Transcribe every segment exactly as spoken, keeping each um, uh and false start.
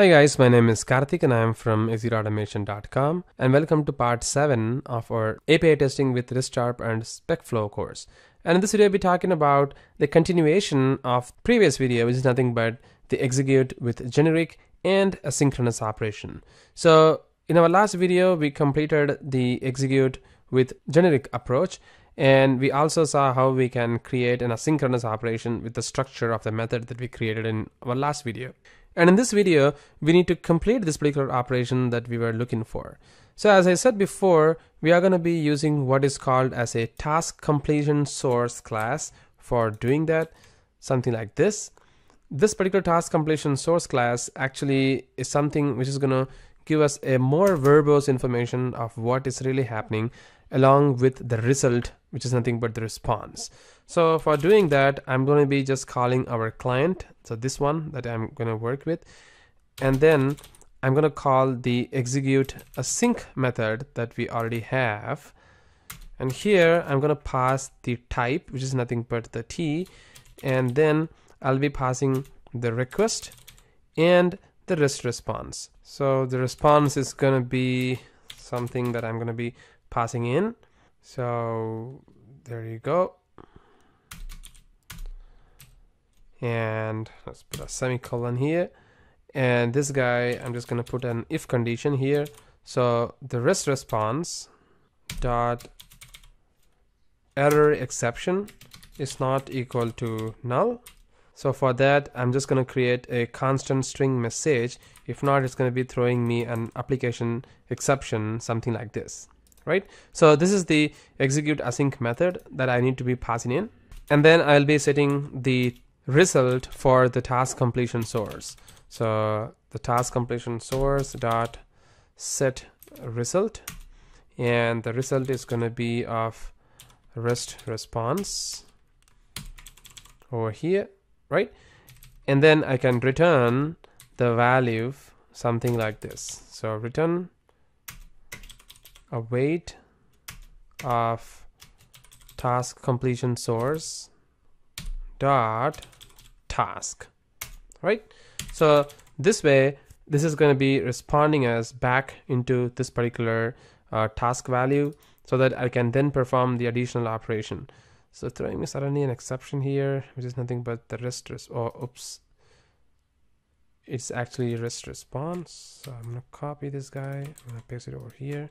Hi guys, my name is Karthik and I am from execute automation dot com and welcome to part seven of our A P I testing with RestSharp and SpecFlow course. And in this video I'll be talking about the continuation of previous video, which is nothing but the execute with generic and asynchronous operation. So in our last video we completed the execute with generic approach, and we also saw how we can create an asynchronous operation with the structure of the method that we created in our last video. And in this video, we need to complete this particular operation that we were looking for. So as I said before, we are going to be using what is called as a task completion source class for doing that, something like this. This particular task completion source class actually is something which is going to give us a more verbose information of what is really happening along with the result, which is nothing but the response. So for doing that, I'm going to be just calling our client. So this one that I'm going to work with. And then I'm going to call the execute async method that we already have. And here I'm going to pass the type, which is nothing but the T. And then I'll be passing the request and the REST response. So the response is going to be something that I'm going to be passing in. So there you go. And let's put a semicolon here. And this guy, I'm just going to put an if condition here. So the REST response dot error exception is not equal to null. So for that, I'm just going to create a constant string message. If not, it's going to be throwing me an application exception, something like this. Right? So this is the execute async method that I need to be passing in. And then I'll be setting the result for the task completion source. So the task completion source dot set result, and the result is going to be of REST response over here, right? And then I can return the value something like this. So return await of task completion source dot task, right? So this way, this is going to be responding us back into this particular uh, task value so that I can then perform the additional operation. So throwing me suddenly an exception here, which is nothing but the REST res oh, oops. It's actually REST response. So I'm going to copy this guy. I'm going to paste it over here.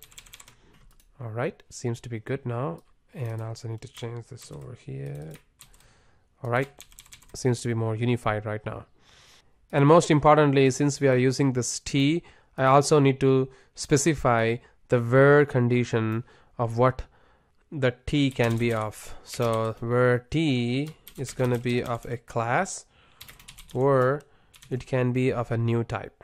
All right, seems to be good now. And I also need to change this over here. All right, seems to be more unified right now. And most importantly, since we are using this T, I also need to specify the where condition of what the T can be of. So where T is going to be of a class, or it can be of a new type,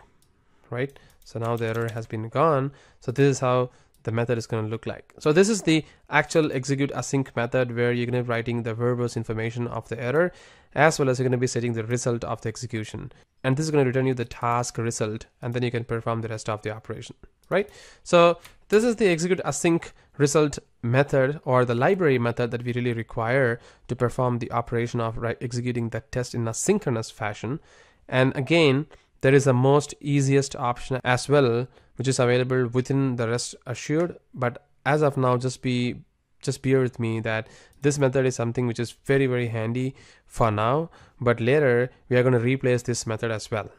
right? So now the error has been gone. So this is how the method is going to look like. So this is the actual execute async method, where you're going to be writing the verbose information of the error, as well as you're going to be setting the result of the execution. And this is going to return you the task result, and then you can perform the rest of the operation, right? So this is the execute async result method, or the library method that we really require to perform the operation of executing that test in a synchronous fashion. And again, there is a most easiest option as well, which is available within the REST assured. But as of now, just be just bear with me that this method is something which is very, very handy for now. But later, we are going to replace this method as well,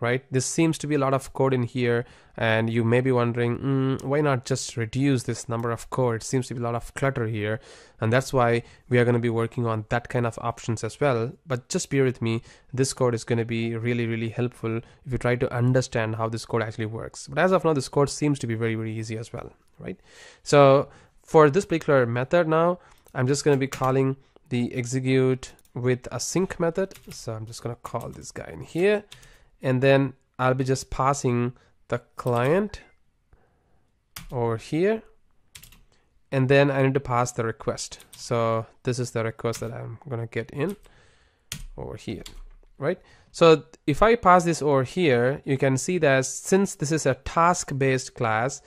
right? This seems to be a lot of code in here. And you may be wondering, mm, why not just reduce this number of code? It seems to be a lot of clutter here. And that's why we are going to be working on that kind of options as well. But just bear with me. This code is going to be really, really helpful if you try to understand how this code actually works. But as of now, this code seems to be very, very easy as well, right? So for this particular method now, I'm just going to be calling the execute with async method. So I'm just going to call this guy in here. And then I'll be just passing the client over here. And then I need to pass the request. So this is the request that I'm going to get in over here, right? So if I pass this over here, you can see that since this is a task-based class,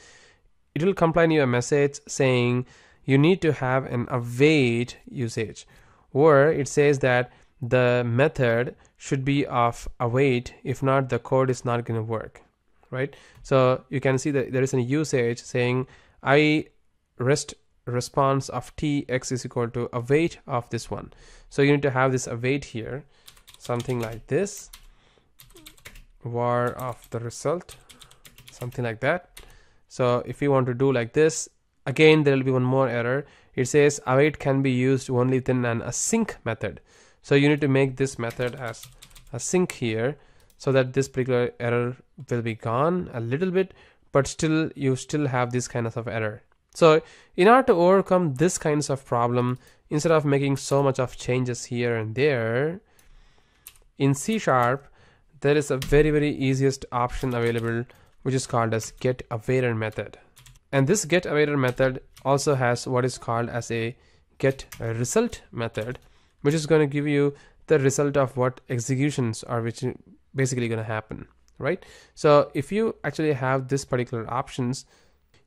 it will complain you a message saying you need to have an await usage, or it says that the method should be of await. If not, the code is not going to work, right? So you can see that there is a usage saying I rest response of tx is equal to await of this one. So you need to have this await here, something like this, var of the result, something like that. So if you want to do like this, again there will be one more error. It says await can be used only within an async method. So you need to make this method as async here, so that this particular error will be gone a little bit, but still you still have this kind of error. So in order to overcome this kinds of problem, instead of making so much of changes here and there, in C sharp, there is a very, very easiest option available, which is called as getAwaiter method. And this getAwaiter method also has what is called as a getResult method, which is going to give you the result of what executions are which basically going to happen, right? So if you actually have this particular options,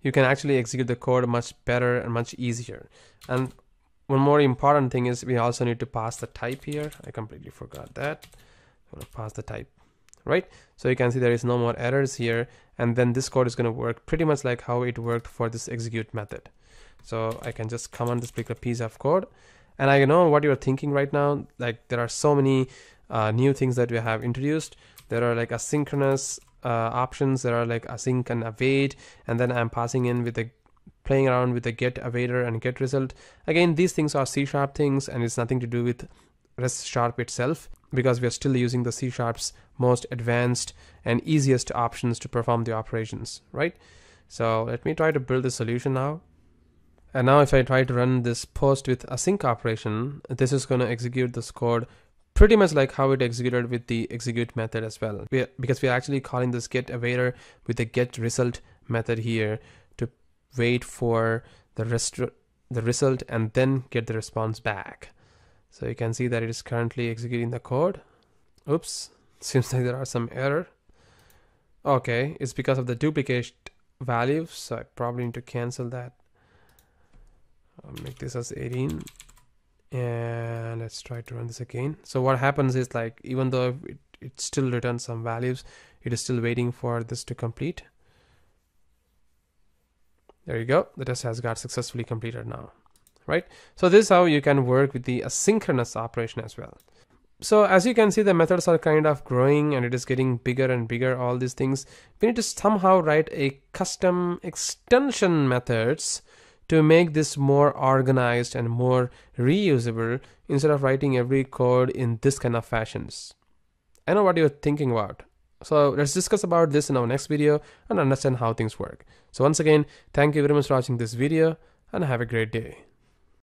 you can actually execute the code much better and much easier. And one more important thing is we also need to pass the type here. I completely forgot that. I'm going to pass the type, right? So you can see there is no more errors here. And then this code is going to work pretty much like how it worked for this execute method. So I can just comment this particular piece of code. And I know what you're thinking right now, like there are so many uh, new things that we have introduced. There are like asynchronous uh, options, there are like async and await, and then I'm passing in with the, playing around with the get awaiter and get result. Again, these things are C sharp things and it's nothing to do with RestSharp itself, because we are still using the C sharp's most advanced and easiest options to perform the operations, right? So let me try to build the solution now. And now if I try to run this post with async operation, this is going to execute this code pretty much like how it executed with the execute method as well. We are, because we are actually calling this get awaiter with the get result method here to wait for the, rest, the result and then get the response back. So you can see that it is currently executing the code. Oops, seems like there are some error. Okay, it's because of the duplicate value, so I probably need to cancel that. I'll make this as eighteen and let's try to run this again. So what happens is, like, even though it, it still returns some values, it is still waiting for this to complete. There you go. The test has got successfully completed now, right? So this is how you can work with the asynchronous operation as well. So as you can see, the methods are kind of growing and it is getting bigger and bigger, all these things. We need to somehow write a custom extension methods to make this more organized and more reusable, instead of writing every code in this kind of fashions. I know what you're thinking about. So let's discuss about this in our next video and understand how things work. So once again, thank you very much for watching this video and have a great day.